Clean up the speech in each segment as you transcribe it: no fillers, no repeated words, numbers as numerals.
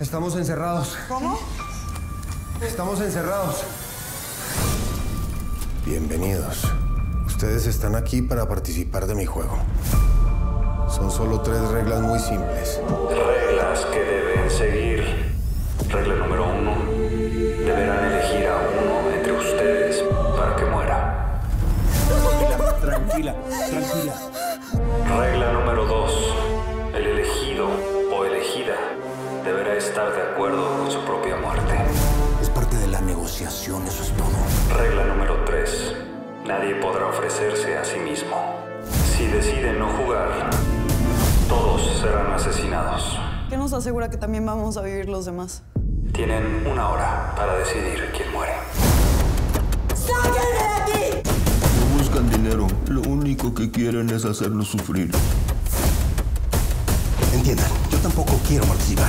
Estamos encerrados. ¿Cómo? Estamos encerrados. Bienvenidos. Ustedes están aquí para participar de mi juego. Son solo 3 reglas muy simples. Reglas que deben seguir. Regla número 1. Deberán elegir a uno entre ustedes para que muera. Tranquila, tranquila. Regla número 2. El elegido o elegida deberá estar de acuerdo con su propia muerte. Es parte de la negociación, eso es todo. Regla número 3. Nadie podrá ofrecerse a sí mismo. Si deciden no jugar, todos serán asesinados. ¿Qué nos asegura que también vamos a vivir los demás? Tienen una hora para decidir quién muere. ¡Sáquenme de aquí! No buscan dinero. Lo único que quieren es hacernos sufrir. Entiendan, yo tampoco quiero participar.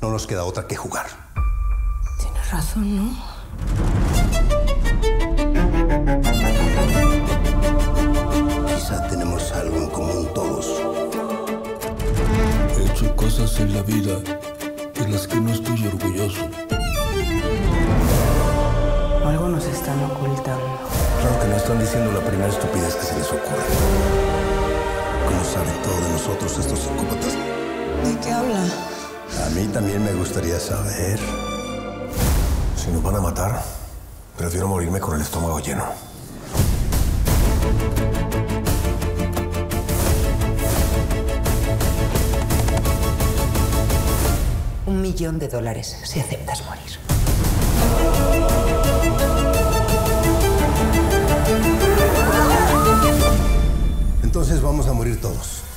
No nos queda otra que jugar. Tienes razón, ¿no? Quizá tenemos algo en común todos. He hecho cosas en la vida de las que no estoy orgulloso. Algo nos están ocultando. Claro que no están diciendo la primera estupidez que se les ocurre. ¿Cómo saben todo de nosotros estos psicópatas? ¿De qué habla? A mí también me gustaría saber. Si nos van a matar, prefiero morirme con el estómago lleno. $1.000.000 si aceptas morir. Entonces vamos a morir todos.